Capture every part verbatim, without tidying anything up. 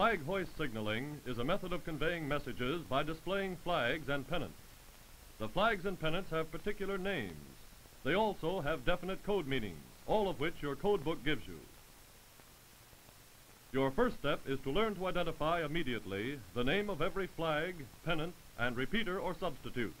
Flag hoist signaling is a method of conveying messages by displaying flags and pennants. The flags and pennants have particular names. They also have definite code meanings, all of which your code book gives you. Your first step is to learn to identify immediately the name of every flag, pennant, and repeater or substitute.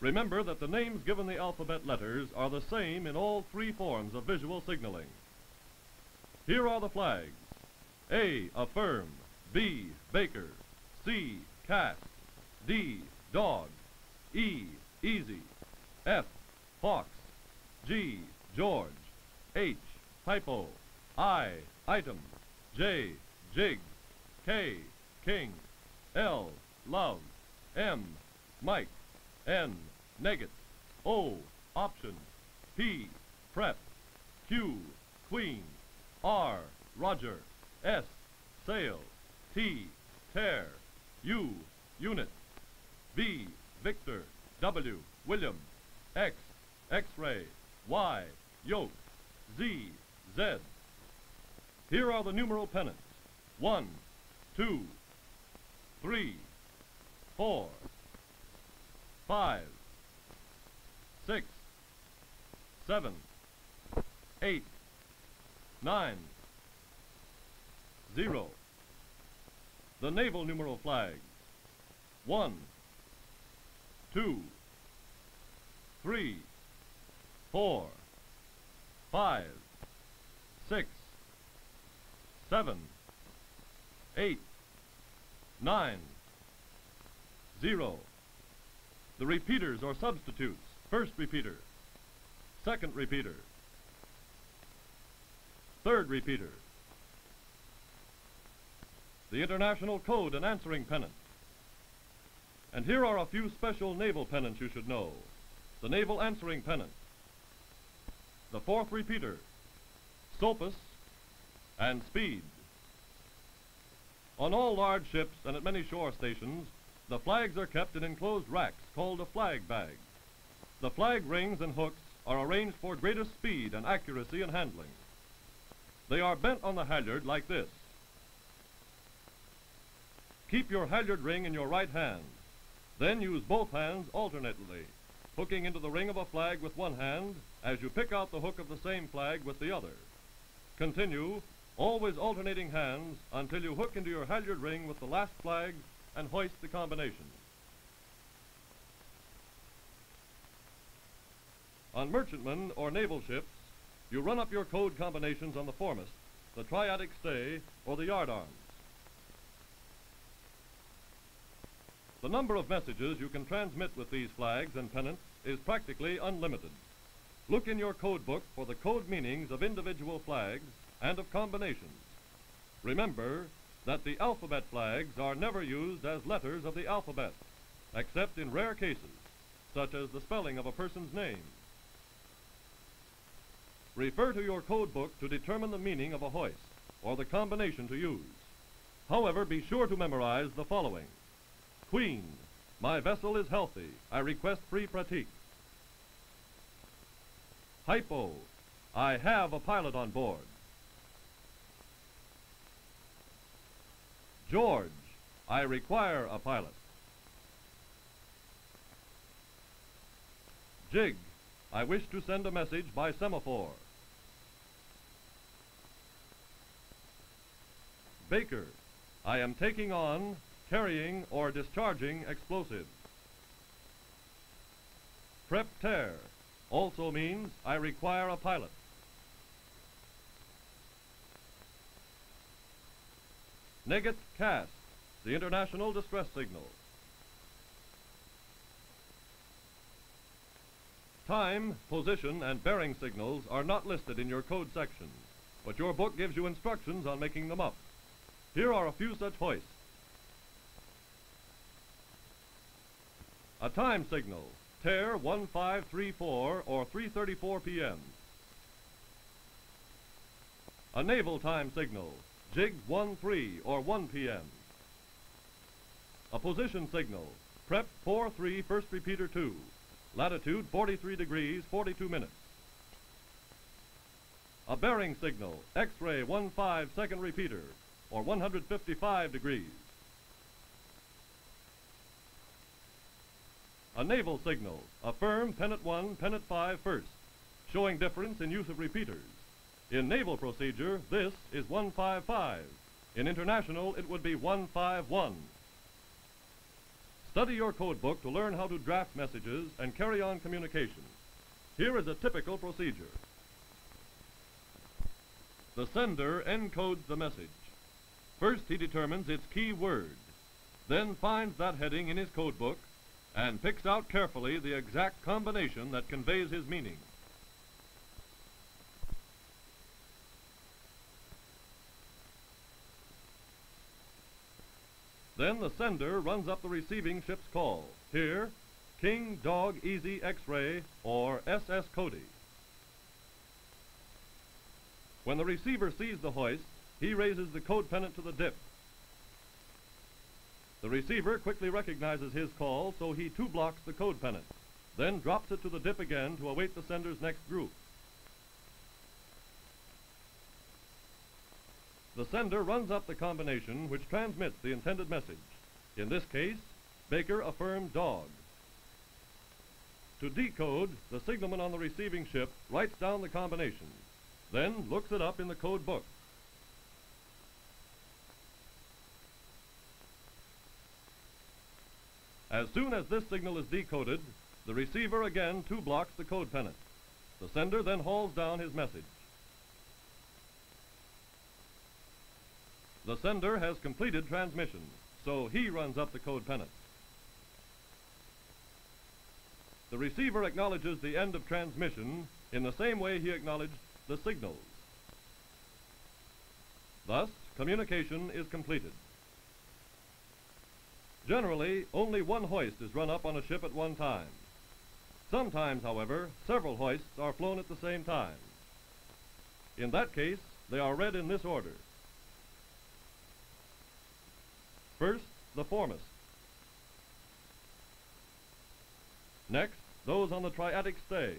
Remember that the names given the alphabet letters are the same in all three forms of visual signaling. Here are the flags: A, affirm; B, baker; C, cat; D, dog; E, easy; F, fox; G, George; H, hypo; I, item; J, jig; K, king; L, love; M, Mike; N, negate; O, option; P, prep; Q, queen; R, Roger; S, sail; T, tear; U, unit; V, Victor; W, William; X, X-ray; Y, yoke; Z, Z. Here are the numeral pennants: one, two, three, four, five, six, seven, eight, nine, zero. The naval numeral flags: one, two, three, four, five, six, seven, eight, nine, zero. The repeaters or substitutes: first repeater, second repeater, third repeater. The international code and answering pennant. And here are a few special naval pennants you should know. The naval answering pennant, the fourth repeater, Sopas, and Speed. On all large ships and at many shore stations, the flags are kept in enclosed racks called a flag bag. The flag rings and hooks are arranged for greater speed and accuracy in handling. They are bent on the halyard like this. Keep your halyard ring in your right hand. Then use both hands alternately, hooking into the ring of a flag with one hand as you pick out the hook of the same flag with the other. Continue, always alternating hands, until you hook into your halyard ring with the last flag and hoist the combination. On merchantmen or naval ships, you run up your code combinations on the foremast, the triadic stay, or the yardarms. The number of messages you can transmit with these flags and pennants is practically unlimited. Look in your code book for the code meanings of individual flags and of combinations. Remember that the alphabet flags are never used as letters of the alphabet, except in rare cases, such as the spelling of a person's name. Refer to your code book to determine the meaning of a hoist or the combination to use. However, be sure to memorize the following: Queen, my vessel is healthy, I request free pratique. Hypo, I have a pilot on board. George, I require a pilot. Jig, I wish to send a message by semaphore. Baker, I am taking on, carrying, or discharging explosive. Prep tear also means I require a pilot. Negate cast, the international distress signal. Time, position, and bearing signals are not listed in your code section, but your book gives you instructions on making them up. Here are a few such hoists. A time signal, tear one five three four or three thirty-four p m A naval time signal, jig one three or one p m A position signal, prep four three, first repeater two, latitude forty-three degrees, forty-two minutes. A bearing signal, X-ray one five, second repeater, or one hundred fifty-five degrees. A naval signal, affirm pennant one, pennant five first, showing difference in use of repeaters. In naval procedure, this is one five five. In international, it would be one five one. Study your code book to learn how to draft messages and carry on communication. Here is a typical procedure. The sender encodes the message. First, he determines its key word, then finds that heading in his code book and picks out carefully the exact combination that conveys his meaning. Then the sender runs up the receiving ship's call. Here, King Dog Easy X-Ray, or S S Cody. When the receiver sees the hoist, he raises the code pennant to the dip. The receiver quickly recognizes his call, so he too blocks the code pennant, then drops it to the dip again to await the sender's next group. The sender runs up the combination which transmits the intended message. In this case, Baker affirmed dog. To decode, the signalman on the receiving ship writes down the combination, then looks it up in the code book. As soon as this signal is decoded, the receiver again two blocks the code pennant. The sender then hauls down his message. The sender has completed transmission, so he runs up the code pennant. The receiver acknowledges the end of transmission in the same way he acknowledged the signals. Thus, communication is completed. Generally, only one hoist is run up on a ship at one time. Sometimes, however, several hoists are flown at the same time. In that case, they are read in this order. First, the foremast. Next, those on the triatic stay.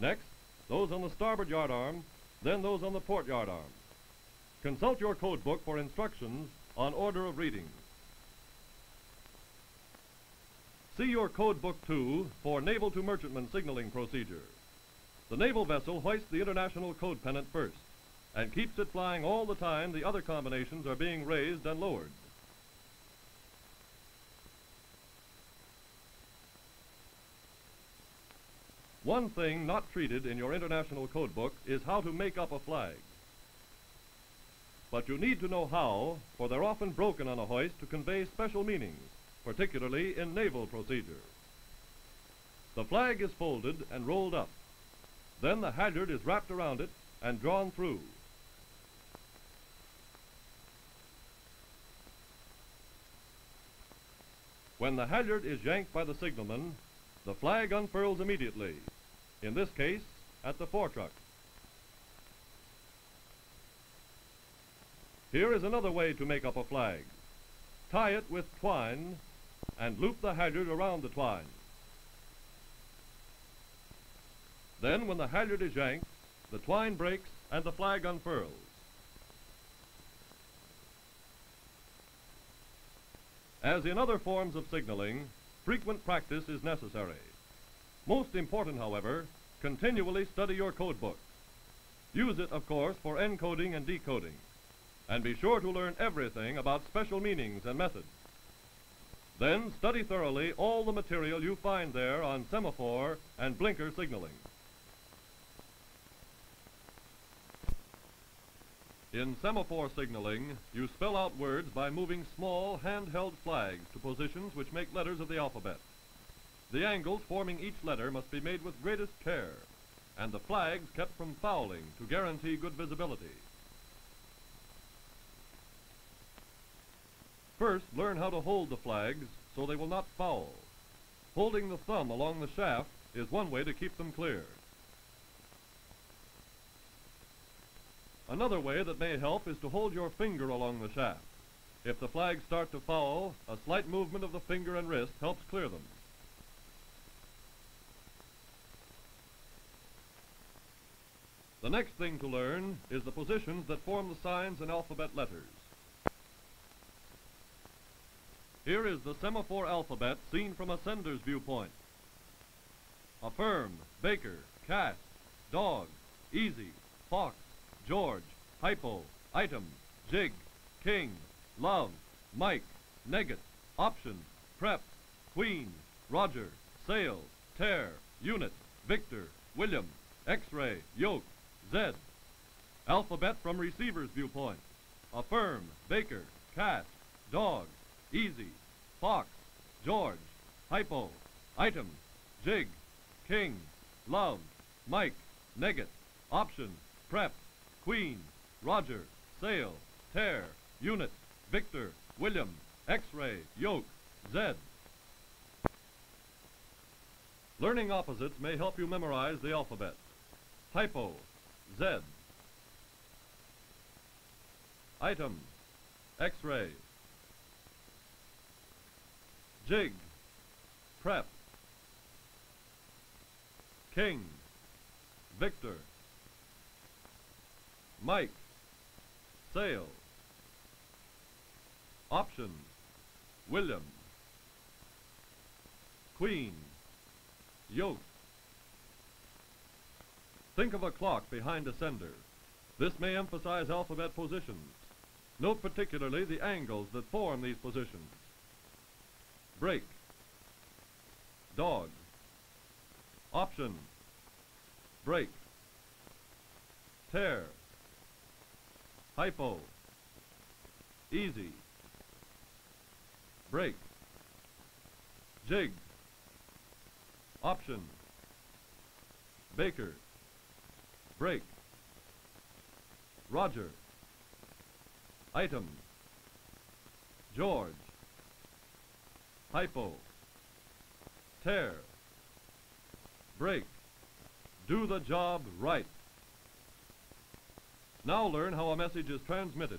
Next, those on the starboard yard arm, then those on the port yard arm. Consult your code book for instructions on order of reading. See your Code Book two for Naval to Merchantman signaling procedure. The naval vessel hoists the international code pennant first and keeps it flying all the time the other combinations are being raised and lowered. One thing not treated in your international code book is how to make up a flag. But you need to know how, for they're often broken on a hoist to convey special meanings, particularly in naval procedure. The flag is folded and rolled up. Then the halyard is wrapped around it and drawn through. When the halyard is yanked by the signalman, the flag unfurls immediately, in this case, at the foretruck. Here is another way to make up a flag. Tie it with twine and loop the halyard around the twine. Then when the halyard is yanked, the twine breaks and the flag unfurls. As in other forms of signaling, frequent practice is necessary. Most important, however, continually study your code book. Use it, of course, for encoding and decoding. And be sure to learn everything about special meanings and methods. Then study thoroughly all the material you find there on semaphore and blinker signaling. In semaphore signaling, you spell out words by moving small, handheld flags to positions which make letters of the alphabet. The angles forming each letter must be made with greatest care, and the flags kept from fouling to guarantee good visibility. First, learn how to hold the flags so they will not foul. Holding the thumb along the shaft is one way to keep them clear. Another way that may help is to hold your finger along the shaft. If the flags start to foul, a slight movement of the finger and wrist helps clear them. The next thing to learn is the positions that form the signs in alphabet letters. Here is the semaphore alphabet seen from a sender's viewpoint. Affirm, Baker, Cat, Dog, Easy, Fox, George, Hypo, Item, Jig, King, Love, Mike, Neggot, Option, Prep, Queen, Roger, Sail, Tear, Unit, Victor, William, X-Ray, Yoke, Zed. Alphabet from receiver's viewpoint. Affirm, Baker, Cat, Dog, Easy, Fox, George, Hypo, Item, Jig, King, Love, Mike, Neggot, Option, Prep, Queen, Roger, Sail, Tear, Unit, Victor, William, X-Ray, Yoke, Zed. Learning opposites may help you memorize the alphabet. Hypo, Zed. Item, X-Ray. Jig, Prep. King, Victor. Mike, Sail. Option, William. Queen, Yoke. Think of a clock behind a sender. This may emphasize alphabet positions. Note particularly the angles that form these positions. Break, Dog. Option, Break. Tear, Hypo, Easy, Break, Jig, Option, Baker, Break, Roger, Item, George, Hypo, Tear, Break. Do the job right. Now learn how a message is transmitted.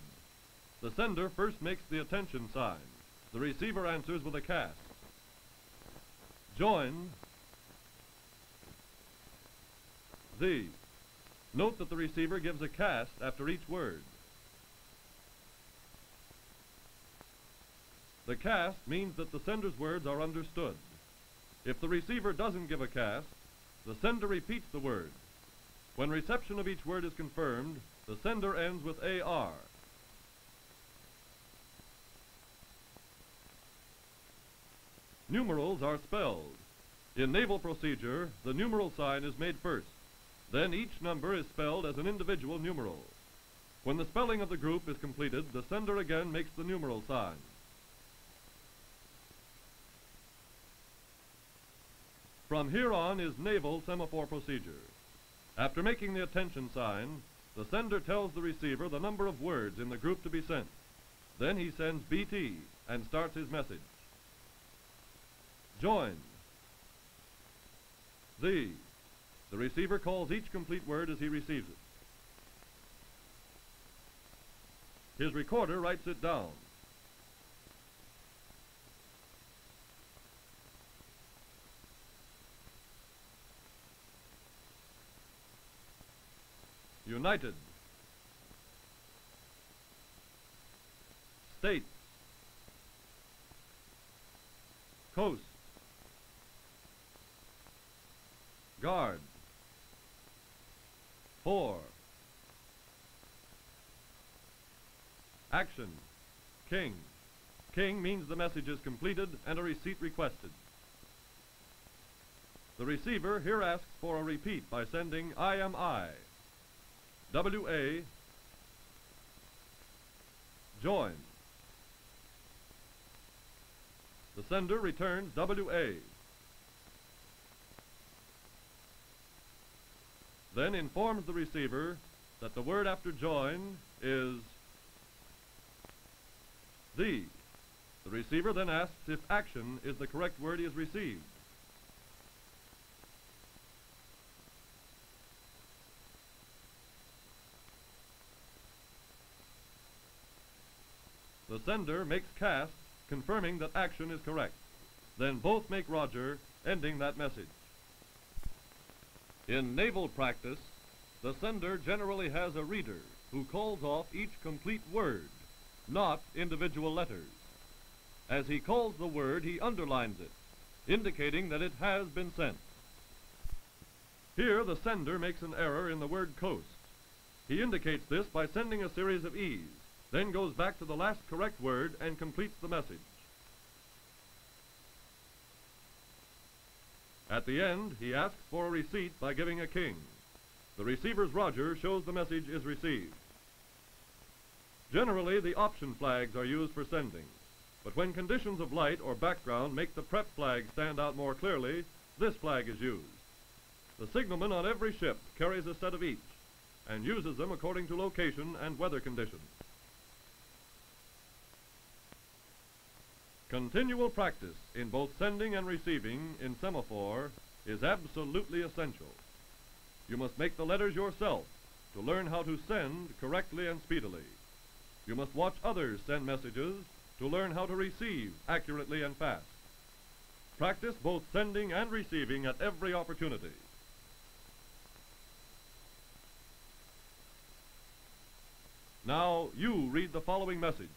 The sender first makes the attention sign. The receiver answers with a cast. Join the. Note that the receiver gives a cast after each word. The cast means that the sender's words are understood. If the receiver doesn't give a cast, the sender repeats the word. When reception of each word is confirmed, the sender ends with A R. Numerals are spelled. In naval procedure, the numeral sign is made first. Then each number is spelled as an individual numeral. When the spelling of the group is completed, the sender again makes the numeral sign. From here on is naval semaphore procedure. After making the attention sign, the sender tells the receiver the number of words in the group to be sent. Then he sends B T and starts his message. Join the. The receiver calls each complete word as he receives it. His recorder writes it down. United States, Coast, Guard, Four, Action, King. King means the message is completed and a receipt requested. The receiver here asks for a repeat by sending I am I. W A, Join. The sender returns W A. Then informs the receiver that the word after join is the. The receiver then asks if action is the correct word he has received. The sender makes cast, confirming that action is correct. Then both make Roger, ending that message. In naval practice, The sender generally has a reader who calls off each complete word, not individual letters. As he calls the word, he underlines it, indicating that it has been sent. Here, the sender makes an error in the word coast. He indicates this by sending a series of E's, then goes back to the last correct word and completes the message. At the end, he asks for a receipt by giving a king. The receiver's Roger shows the message is received. Generally, the option flags are used for sending, but when conditions of light or background make the prep flag stand out more clearly, this flag is used. The signalman on every ship carries a set of each and uses them according to location and weather conditions. Continual practice in both sending and receiving in semaphore is absolutely essential. You must make the letters yourself to learn how to send correctly and speedily. You must watch others send messages to learn how to receive accurately and fast. Practice both sending and receiving at every opportunity. Now you read the following message.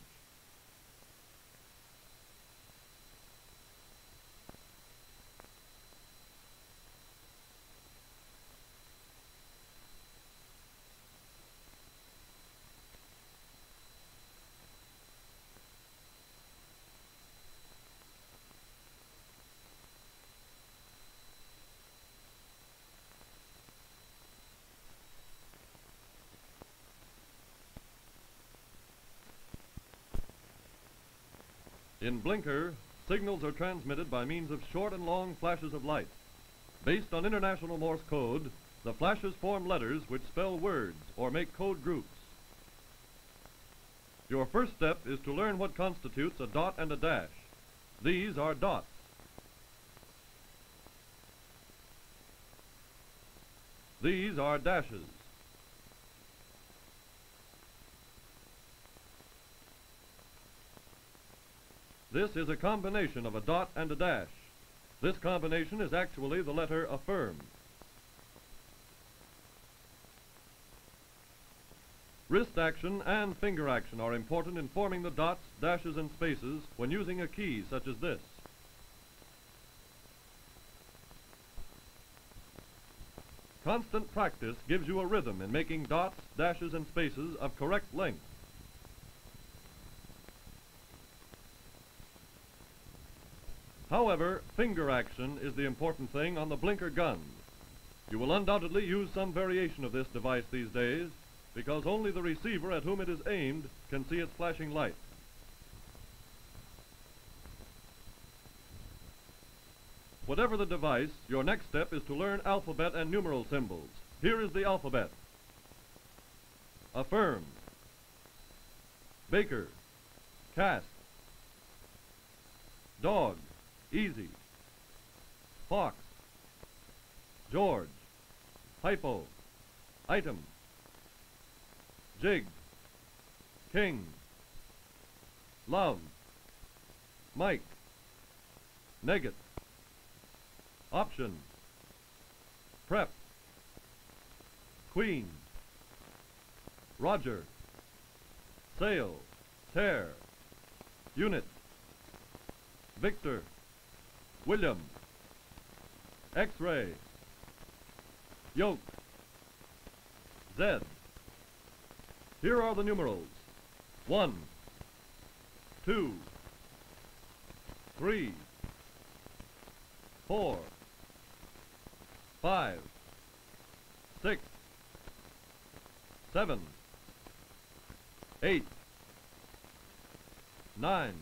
In Blinker, signals are transmitted by means of short and long flashes of light. Based on International Morse code, the flashes form letters which spell words or make code groups. Your first step is to learn what constitutes a dot and a dash. These are dots. These are dashes. This is a combination of a dot and a dash. This combination is actually the letter affirm. Wrist action and finger action are important in forming the dots, dashes, and spaces when using a key such as this. Constant practice gives you a rhythm in making dots, dashes, and spaces of correct length. However, finger action is the important thing on the Blinker gun. You will undoubtedly use some variation of this device these days because only the receiver at whom it is aimed can see its flashing light. Whatever the device, your next step is to learn alphabet and numeral symbols. Here is the alphabet. Affirm. Baker. Cast. Dog. Easy. Fox. George. Hypo. Item. Jig. King. Love. Mike. Negate. Option. Prep. Queen. Roger. Sail. Tear. Unit. Victor. William. X-ray. Yoke. Z. Here are the numerals. One. Two. Three. Four. Five. Six. Seven. Eight. Nine.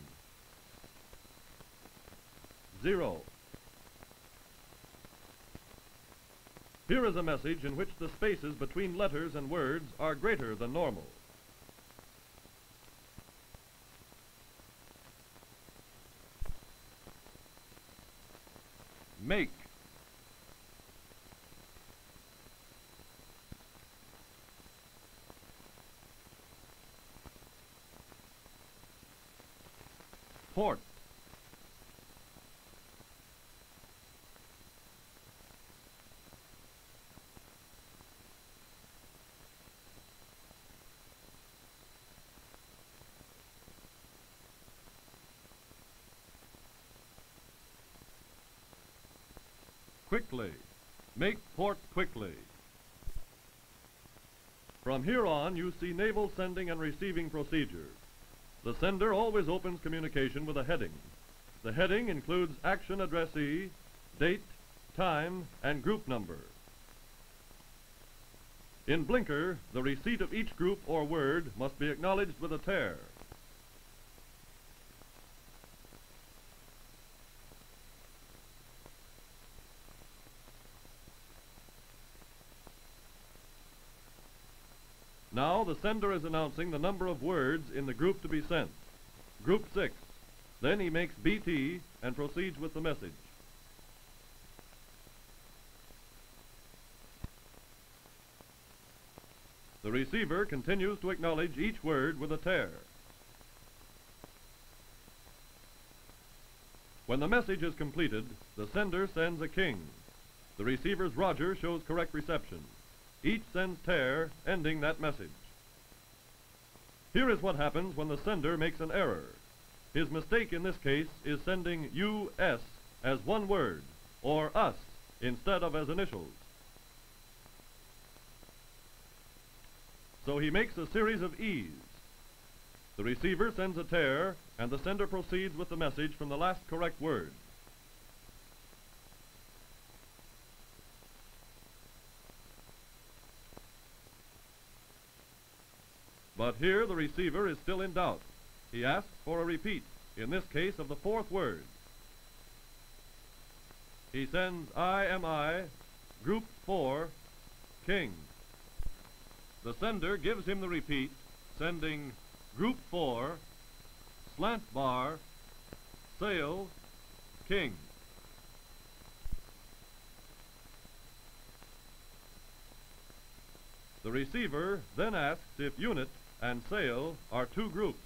Zero. Here is a message in which the spaces between letters and words are greater than normal. Make. Port. quickly. Make port quickly. From here on, you see naval sending and receiving procedures. The sender always opens communication with a heading. The heading includes action addressee, date, time, and group number. In blinker, the receipt of each group or word must be acknowledged with a tear. Now the sender is announcing the number of words in the group to be sent. Group six. Then he makes B T and proceeds with the message. The receiver continues to acknowledge each word with a tear. When the message is completed, the sender sends a king. The receiver's Roger shows correct reception. Each sends tear, ending that message. Here is what happens when the sender makes an error. His mistake in this case is sending U S as one word, or us, instead of as initials. So he makes a series of E's. The receiver sends a tear, and the sender proceeds with the message from the last correct word. But here the receiver is still in doubt. He asks for a repeat, in this case of the fourth word. He sends I M I, group four, king. The sender gives him the repeat, sending group four, slant bar, sail, king. The receiver then asks if unit and sail are two groups.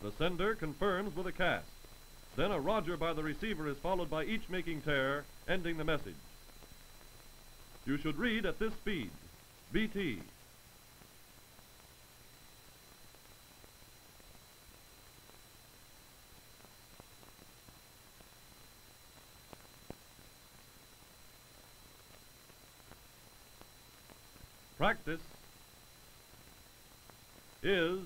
The sender confirms with a cast. Then a Roger by the receiver is followed by each making tear, ending the message. You should read at this speed, B T. Practice is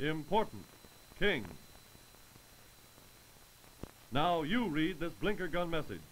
important, king. Now you read this blinker gun message.